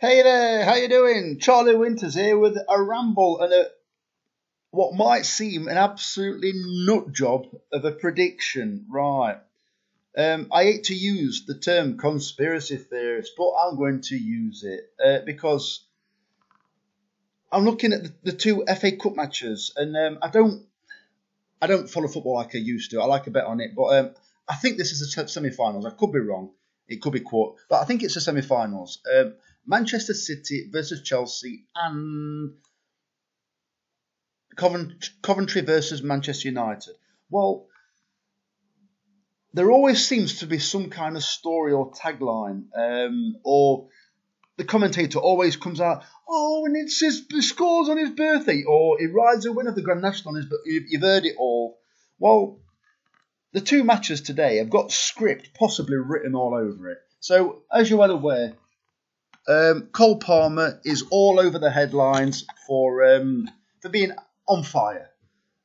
Hey there, how you doing? Charlie Winters here with a ramble and what might seem an absolutely nut job of a prediction. Right. I hate to use the term conspiracy theorist, but I'm going to use it because I'm looking at the two FA Cup matches, and I don't follow football like I used to. I like a bet on it, but I think this is the semi-finals. I could be wrong. It could be quarter, but I think it's the semi-finals. Manchester City versus Chelsea and Coventry versus Manchester United. Well, there always seems to be some kind of story or tagline, or the commentator always comes out, oh, and it's he scores on his birthday, or he rides a win of the Grand National on his birthday. You've heard it all. Well, the two matches today have got script possibly written all over it. So, as you're well aware, Cole Palmer is all over the headlines for being on fire.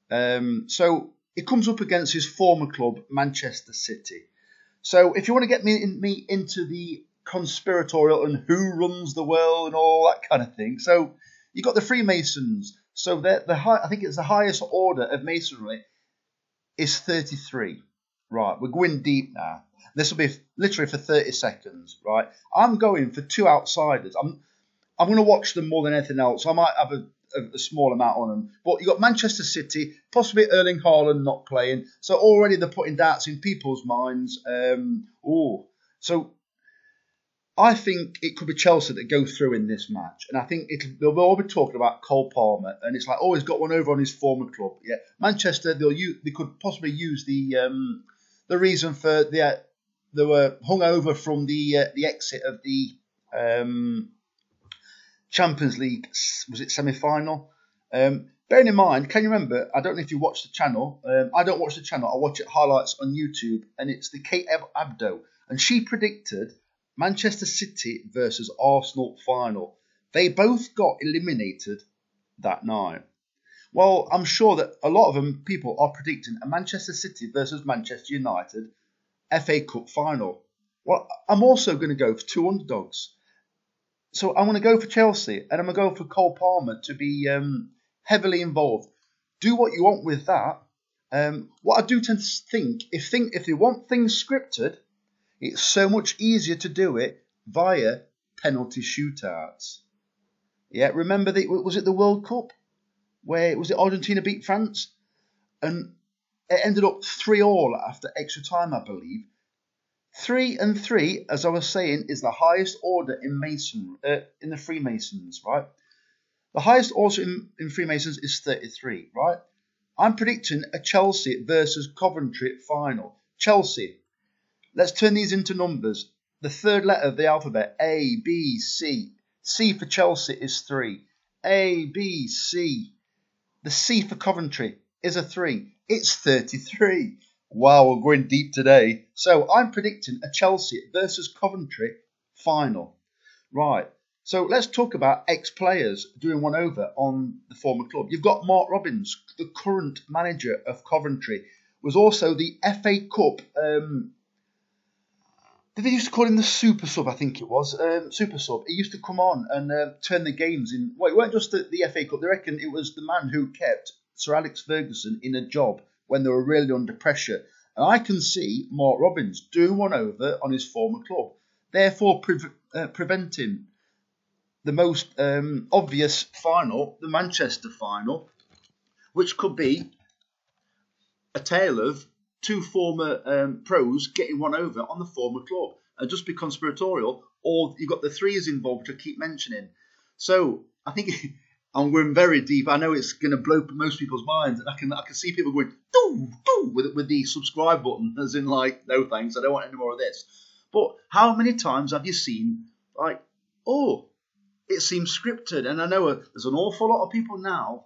So it comes up against his former club, Manchester City. So if you want to get me into the conspiratorial and who runs the world and all that kind of thing, so you've got the Freemasons. So I think it's the highest order of masonry is 33. Right, we're going deep now. This will be literally for 30 seconds, right? I'm going for two outsiders. I'm going to watch them more than anything else. I might have a small amount on them. But you've got Manchester City, possibly Erling Haaland not playing. So already they're putting doubts in people's minds. So I think it could be Chelsea that go through in this match. And I think they'll all be talking about Cole Palmer. And it's like, oh, he's got one over on his former club. Yeah, Manchester, they could possibly use the reason for they were hung over from the exit of the Champions League, was it semi-final? Bearing in mind, can you remember, I don't know if you watch the channel. I don't watch the channel. I watch it highlights on YouTube, and it's the Kate Abdo. And she predicted Manchester City versus Arsenal final. They both got eliminated that night. Well, I'm sure that a lot of them people are predicting a Manchester City versus Manchester United FA Cup final. Well, I'm also going to go for two underdogs. So I'm going to go for Chelsea and I'm going to go for Cole Palmer to be heavily involved. Do what you want with that. What I do tend to think if they want things scripted, it's so much easier to do it via penalty shootouts. Yeah, remember was it the World Cup? Where was it Argentina beat France? And it ended up 3-3 after extra time, I believe. 3 and 3, as I was saying, is the highest order in Masonry, in the Freemasons, right? The highest order in Freemasons is 33, right? I'm predicting a Chelsea versus Coventry final. Chelsea. Let's turn these into numbers. The third letter of the alphabet, A, B, C. C for Chelsea is 3. A, B, C. The C for Coventry is a 3. It's 33. Wow, we're going deep today. So I'm predicting a Chelsea versus Coventry final. Right. So let's talk about ex-players doing one over on the former club. You've got Mark Robbins, the current manager of Coventry, was also the FA Cup. Did they used to call him the Super Sub? I think it was Super Sub. He used to come on and turn the games in. Well, it weren't just the FA Cup. They reckon it was the man who kept Sir Alex Ferguson in a job when they were really under pressure. And I can see Mark Robbins doing one over on his former club, therefore preventing the most obvious final, the Manchester final, which could be a tale of two former pros getting one over on the former club. And just be conspiratorial, or you've got the threes involved, which I keep mentioning. So I think I'm going very deep. I know it's going to blow most people's minds, and I can see people going doo doo with the subscribe button, as in like, no thanks, I don't want any more of this. But how many times have you seen like, oh, it seems scripted? And I know there's an awful lot of people now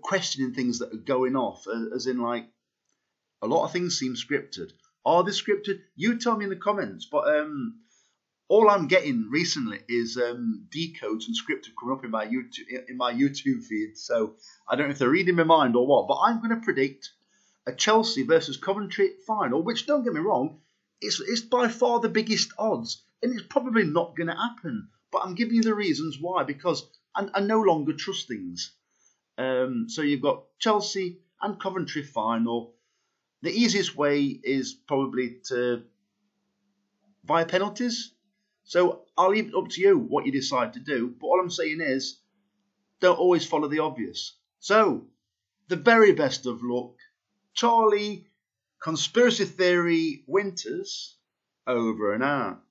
questioning things that are going off, as in like, a lot of things seem scripted. Are they scripted? You tell me in the comments. But all I'm getting recently is decodes and scripted coming up in my YouTube feed. So I don't know if they're reading my mind or what. But I'm going to predict a Chelsea versus Coventry final, which, don't get me wrong, it's by far the biggest odds. And it's probably not going to happen. But I'm giving you the reasons why, because I no longer trust things. So you've got Chelsea and Coventry final. The easiest way is probably to via penalties. So I'll leave it up to you what you decide to do. But all I'm saying is, don't always follow the obvious. So, the very best of luck, Charlie Conspiracy Theory Winters, over and out.